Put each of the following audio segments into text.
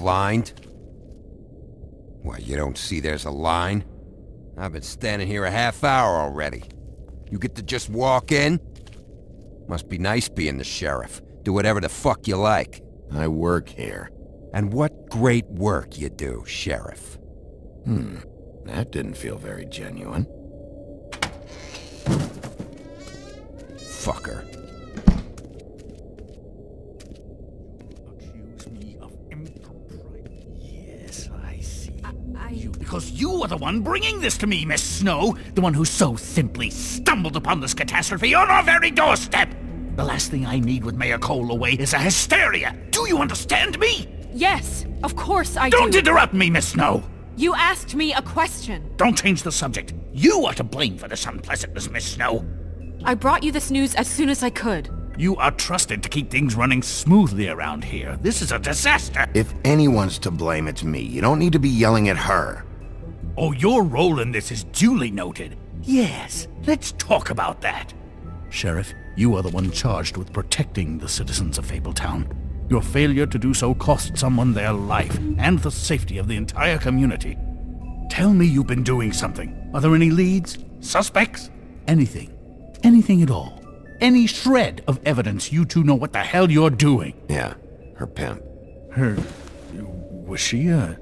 blind? Why, you don't see there's a line? I've been standing here a half hour already. You get to just walk in? Must be nice being the sheriff. Do whatever the fuck you like. I work here. And what great work you do, Sheriff. That didn't feel very genuine. Fucker. Accuse me of impropriety. Yes, I see. Because you are the one bringing this to me, Miss Snow. The one who so simply stumbled upon this catastrophe on our very doorstep. The last thing I need with Mayor Cole away is a hysteria. Do you understand me? Yes, of course I do. Don't interrupt me, Miss Snow. You asked me a question. Don't change the subject. You are to blame for this unpleasantness, Miss Snow. I brought you this news as soon as I could. You are trusted to keep things running smoothly around here. This is a disaster. If anyone's to blame, it's me. You don't need to be yelling at her. Oh, your role in this is duly noted. Yes, let's talk about that. Sheriff, you are the one charged with protecting the citizens of Fabletown. Your failure to do so cost someone their life and the safety of the entire community. Tell me you've been doing something. Are there any leads? Suspects? Anything. Anything at all. Any shred of evidence you two know what the hell you're doing. Yeah, her pimp. Her... was she, Yeah.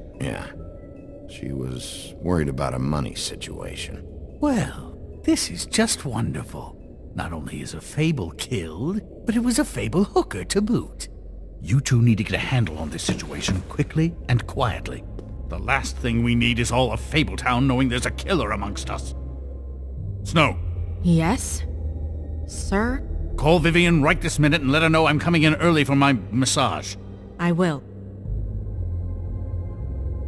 She was worried about a money situation. Well, this is just wonderful. Not only is a Fable killed, but it was a Fable hooker to boot. You two need to get a handle on this situation quickly and quietly. The last thing we need is all of Fabletown knowing there's a killer amongst us. Snow. Yes? Sir? Call Vivian right this minute and let her know I'm coming in early for my massage. I will.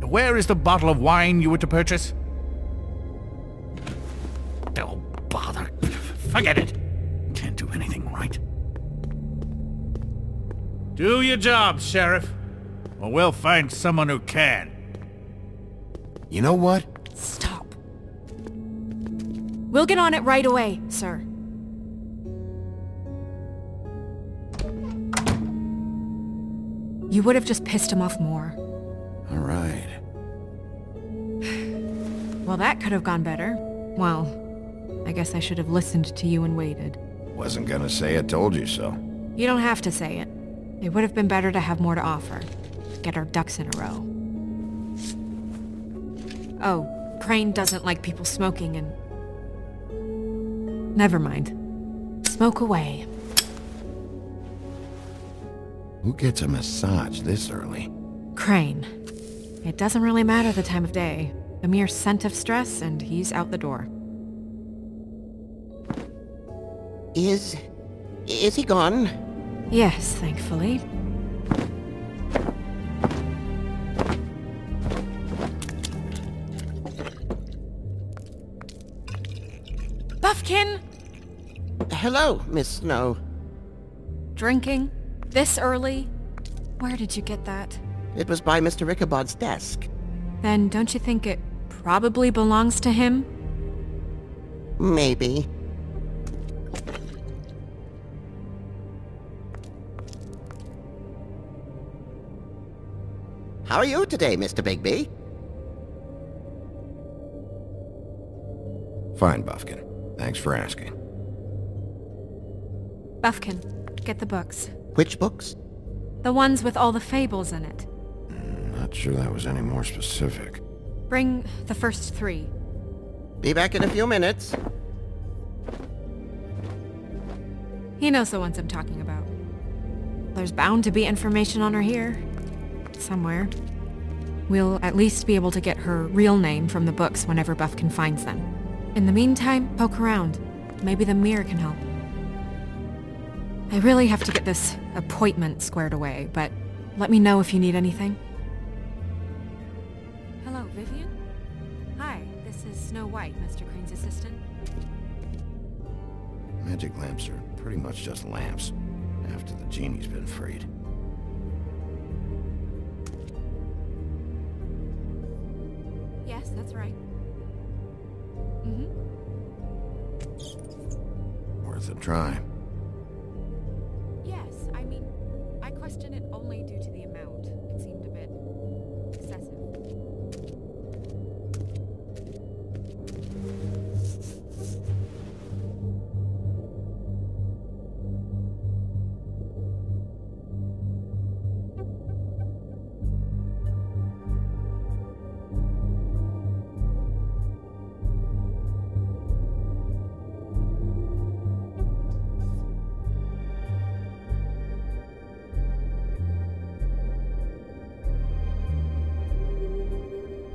Where is the bottle of wine you were to purchase? Don't bother. Forget it. Can't do anything right. Do your job, Sheriff, or we'll find someone who can. You know what? Stop. We'll get on it right away, sir. You would have just pissed him off more. All right. Well, that could have gone better. Well, I guess I should have listened to you and waited. Wasn't gonna say I told you so. You don't have to say it. It would have been better to have more to offer. Get our ducks in a row. Oh, Crane doesn't like people smoking and... Never mind. Smoke away. Who gets a massage this early? Crane. It doesn't really matter the time of day. A mere scent of stress and he's out the door. Is he gone? Yes, thankfully. Bufkin! Hello, Miss Snow. Drinking? This early? Where did you get that? It was by Mr. Ichabod's desk. Then don't you think it probably belongs to him? Maybe. How are you today, Mr. Bigby? Fine, Bufkin. Thanks for asking. Bufkin, get the books. Which books? The ones with all the fables in it. Not sure that was any more specific. Bring the first three. Be back in a few minutes. He knows the ones I'm talking about. There's bound to be information on her here. Somewhere. We'll at least be able to get her real name from the books whenever Bufkin finds them. In the meantime, poke around. Maybe the mirror can help. I really have to get this appointment squared away, but let me know if you need anything. Hello, Vivian? Hi, this is Snow White, Mr. Crane's assistant. Magic lamps are pretty much just lamps, after the genie's been freed. Yes, that's right. Worth a try. Yes, I mean, I question it only due to the amount. It seemed a bit...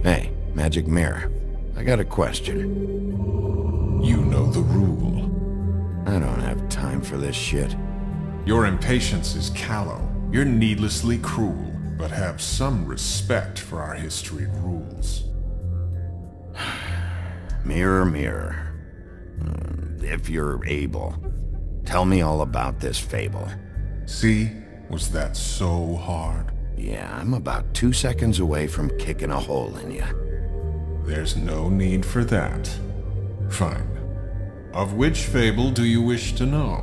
Hey, Magic Mirror, I got a question. You know the rule. I don't have time for this shit. Your impatience is callow. You're needlessly cruel, but have some respect for our history and rules. Mirror, mirror, if you're able, tell me all about this fable. See? Was that so hard? Yeah, I'm about 2 seconds away from kicking a hole in you. There's no need for that. Fine. Of which fable do you wish to know?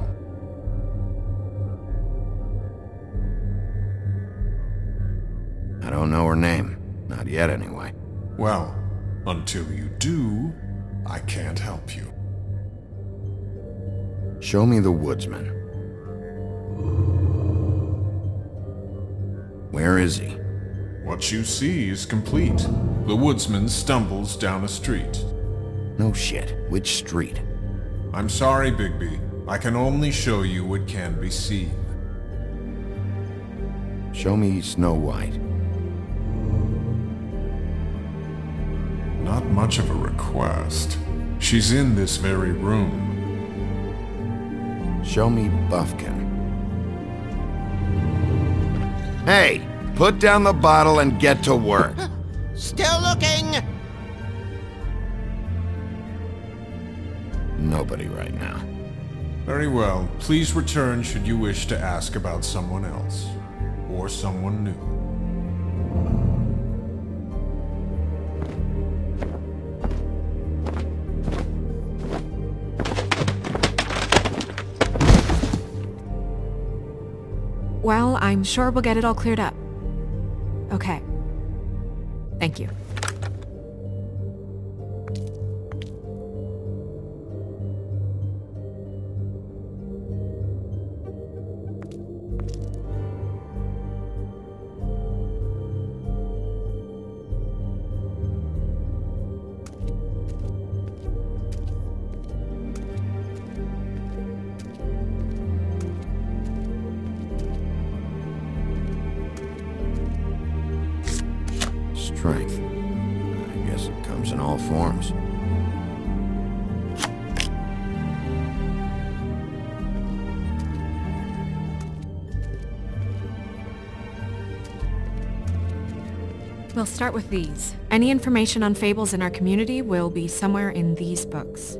I don't know her name. Not yet, anyway. Well, until you do, I can't help you. Show me the woodsman. Where is he? What you see is complete. The woodsman stumbles down a street. No shit. Which street? I'm sorry, Bigby. I can only show you what can be seen. Show me Snow White. Not much of a request. She's in this very room. Show me Bufkin. Hey, put down the bottle and get to work. Still looking. Nobody right now. Very well. Please return should you wish to ask about someone else or someone new. Well, I'm sure we'll get it all cleared up. Okay. Thank you. Strength. I guess it comes in all forms. We'll start with these. Any information on fables in our community will be somewhere in these books.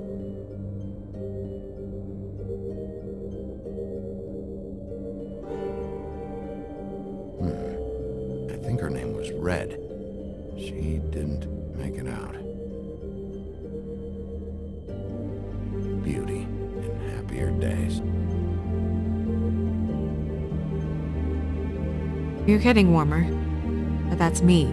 I think her name was Red. She didn't make it out. Beauty in happier days. You're getting warmer, but that's me.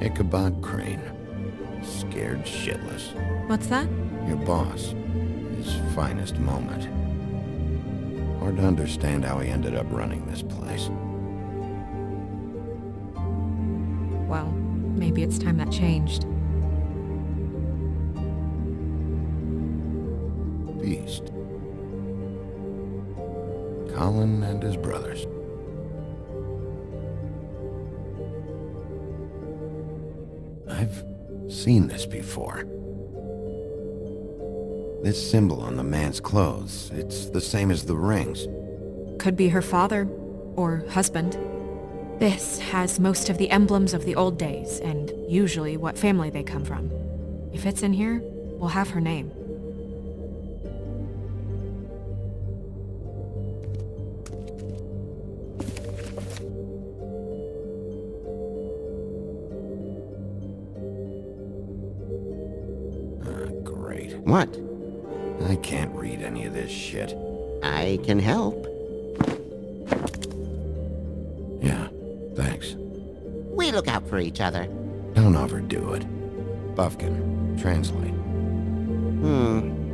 Ichabod Crane. Scared shitless. What's that? Your boss. His finest moment. Hard to understand how he ended up running this place. Well, maybe it's time that changed. Beast. Colin and his brothers. I've seen this before. This symbol on the man's clothes, it's the same as the rings. Could be her father, or husband. This has most of the emblems of the old days, and usually what family they come from. If it's in here, we'll have her name. Ah, great. What? I can't read any of this shit. I can help. Yeah, thanks. We look out for each other. Don't overdo it. Bufkin, translate.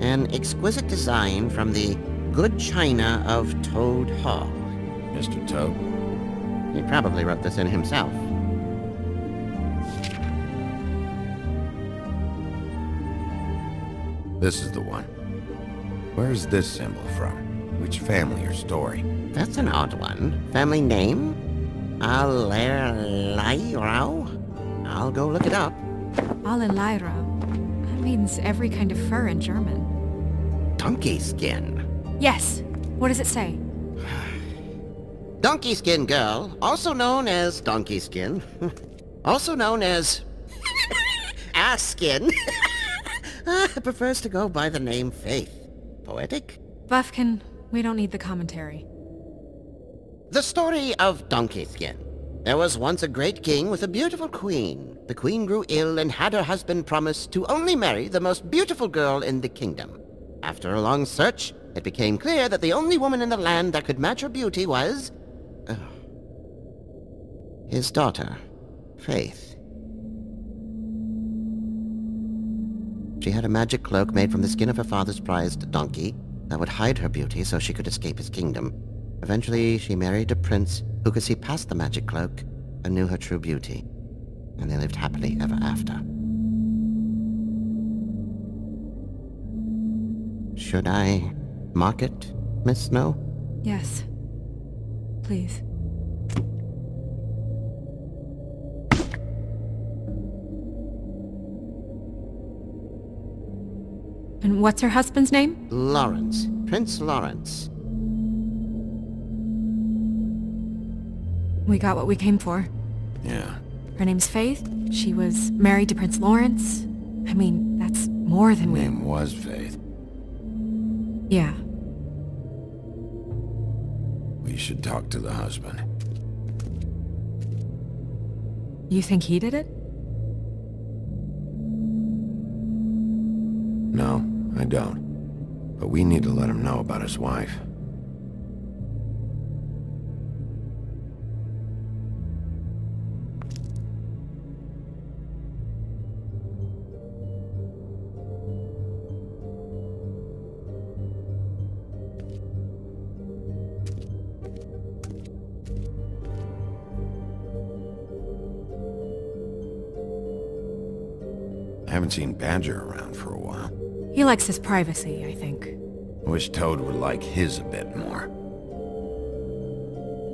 An exquisite design from the good china of Toad Hall. Mr. Toad? He probably wrote this in himself. This is the one. Where's this symbol from? Which family or story? That's an odd one. Family name? Alailiro? I'll go look it up. Alailiro? That means every kind of fur in German. Donkey Skin. Yes. What does it say? Donkey Skin Girl, also known as Donkey Skin, also known as Ass Skin, prefers to go by the name Faith. Poetic? Bufkin, we don't need the commentary. The story of Donkey Skin. There was once a great king with a beautiful queen. The queen grew ill and had her husband promise to only marry the most beautiful girl in the kingdom. After a long search, it became clear that the only woman in the land that could match her beauty was... his daughter, Faith. She had a magic cloak made from the skin of her father's prized donkey that would hide her beauty so she could escape his kingdom. Eventually, she married a prince who could see past the magic cloak and knew her true beauty. And they lived happily ever after. Should I mark it, Miss Snow? Yes. Please. And what's her husband's name? Lawrence. Prince Lawrence. We got what we came for. Yeah. Her name's Faith. She was married to Prince Lawrence. I mean, that's more than we... Her name was Faith. Yeah. We should talk to the husband. You think he did it? No, I don't. But we need to let him know about his wife. I haven't seen Badger around for a while. He likes his privacy, I think. I wish Toad would like his a bit more.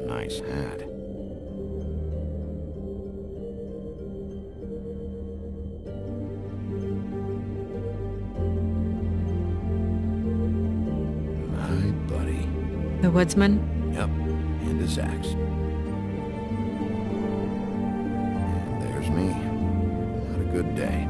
Nice hat. My buddy. The woodsman? Yep, and his axe. And there's me. Not a good day.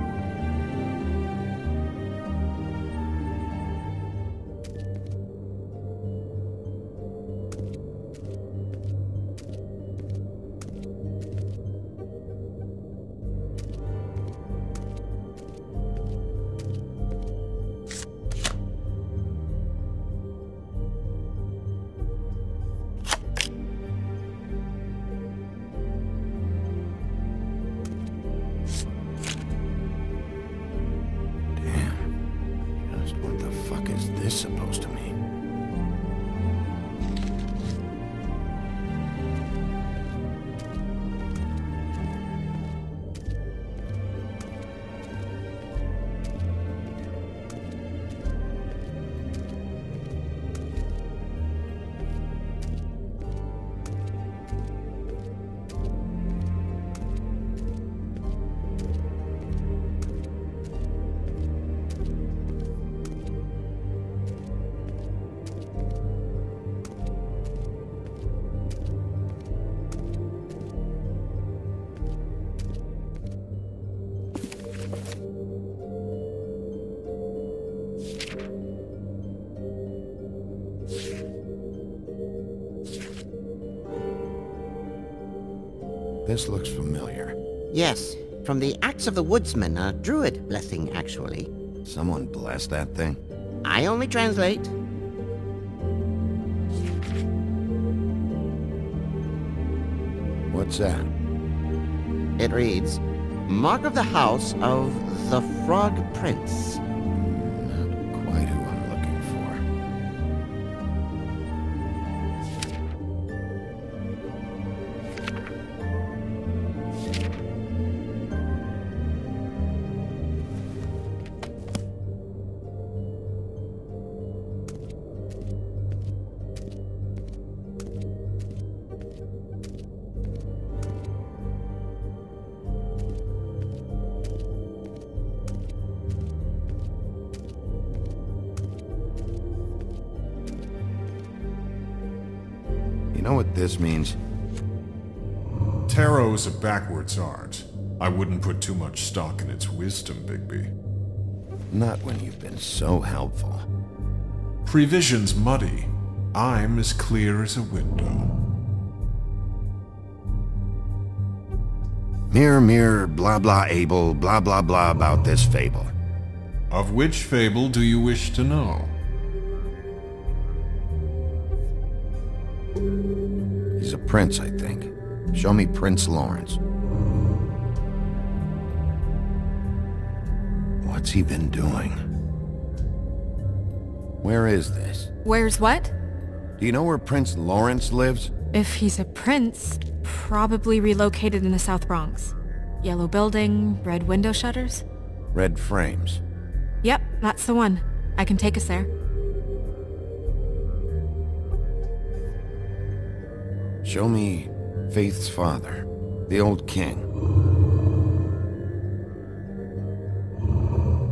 This looks familiar. Yes, from the axe of the woodsman, a druid blessing, actually. Someone blessed that thing? I only translate. What's that? It reads, Mark of the House of the Frog Prince. Not quite who I'm looking for. You know what this means? Tarot is a backwards art. I wouldn't put too much stock in its wisdom, Bigby. Not when you've been so helpful. Prevision's muddy. I'm as clear as a window. Mirror, mirror, blah, blah, able, blah, blah, blah about this fable. Of which fable do you wish to know? He's a prince, I think. Show me Prince Lawrence. What's he been doing? Where is this? Where's what? Do you know where Prince Lawrence lives? If he's a prince, probably relocated in the South Bronx. Yellow building, red window shutters. Red frames. Yep, that's the one. I can take us there. Show me Faith's father, the old king.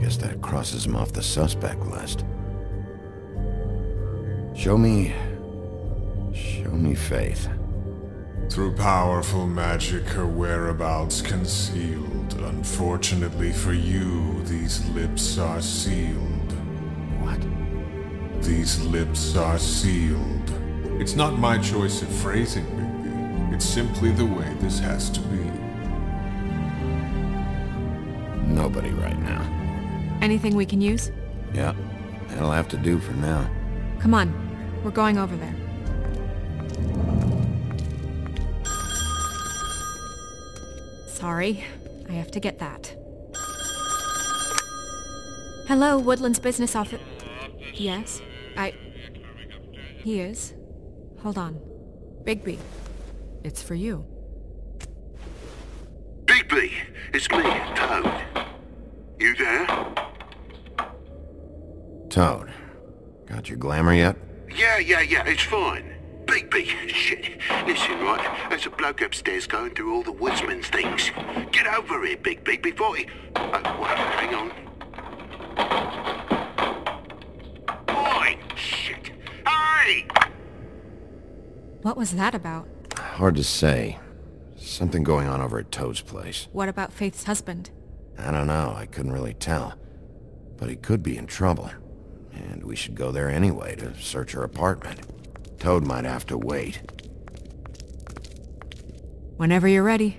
Guess that crosses him off the suspect list. Show me Faith. Through powerful magic, her whereabouts concealed. Unfortunately for you, these lips are sealed. What? These lips are sealed. It's not my choice of phrasing, Bigby. It's simply the way this has to be. Nobody right now. Anything we can use? Yeah, that'll have to do for now. Come on, we're going over there. Sorry, I have to get that. Hello, Woodlands Business Office. Yes, He is. Hold on. Bigby, it's for you. Bigby, it's me, Toad. You there? Toad, got your glamour yet? Yeah, it's fine. Bigby, shit. Listen, right, there's a bloke upstairs going through all the woodsman's things. Get over here, Bigby, before he... Oh, wait, hang on. Oi, shit. Hey! What was that about? Hard to say. Something going on over at Toad's place. What about Faith's husband? I don't know, I couldn't really tell. But he could be in trouble. And we should go there anyway to search her apartment. Toad might have to wait. Whenever you're ready.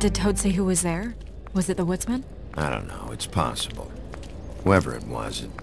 Did Toad say who was there? Was it the woodsman? I don't know. It's possible. Whoever it was, it